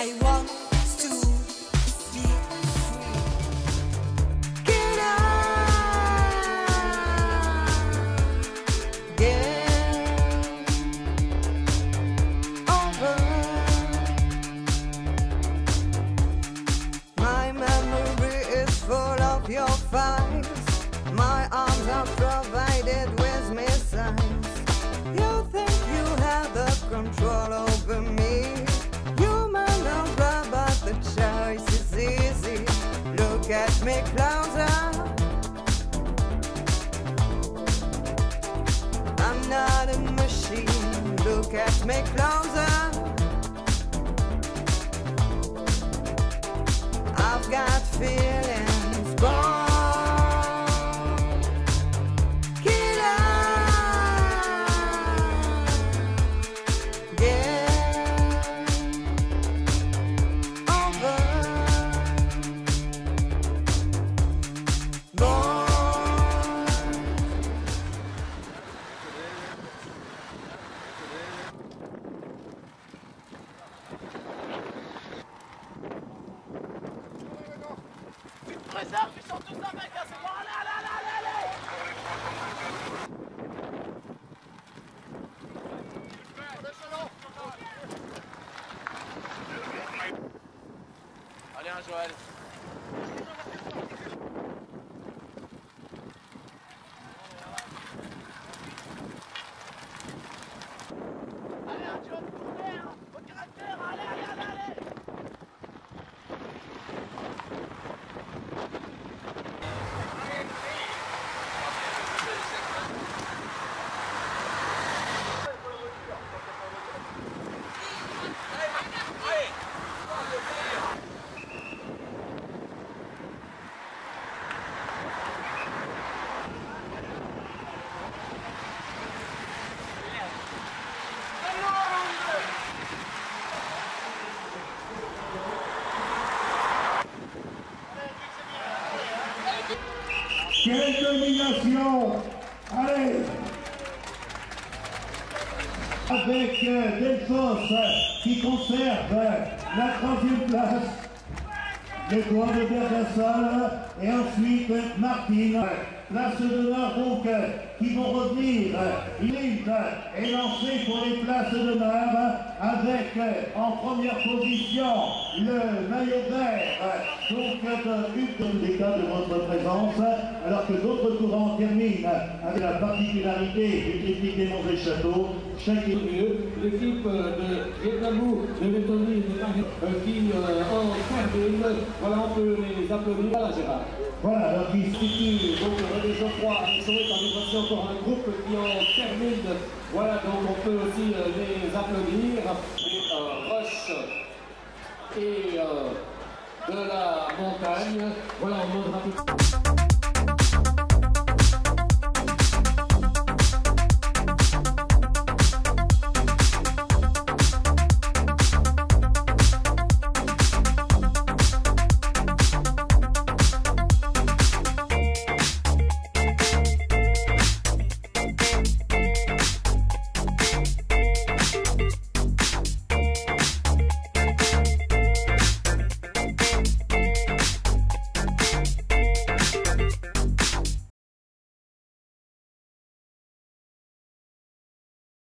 I want to be free. Get over my memory is full of your fights. My arms are provided with missiles. You think you have the control over me? Human or robot, the choice is easy. Look at me closer. I'm not a machine. Look at me closer. I've got feelings born. ¡Qué domination! Allez! Avec Delphos qui conserve la troisième place, les doigts de Bergassol et ensuite Martine. Place d'honneur donc qui vont revenir. L'île est lancée pour les places d'honneur avec en première position le maillot vert. Donc une d'état de votre présence alors que d'autres courants terminent avec la particularité du technique des Monts et Châteaux. Chaque l'équipe de Vietnamou, de Lettonie, qui ont servi, voilà on peut les applaudir. Voilà Gérard. Voilà, donc ils sont donc René Geoffroy, ils sont aussi encore un groupe qui en termine. Voilà, donc on peut aussi les applaudir. Et Roche et de la montagne. Voilà, on montre un peu.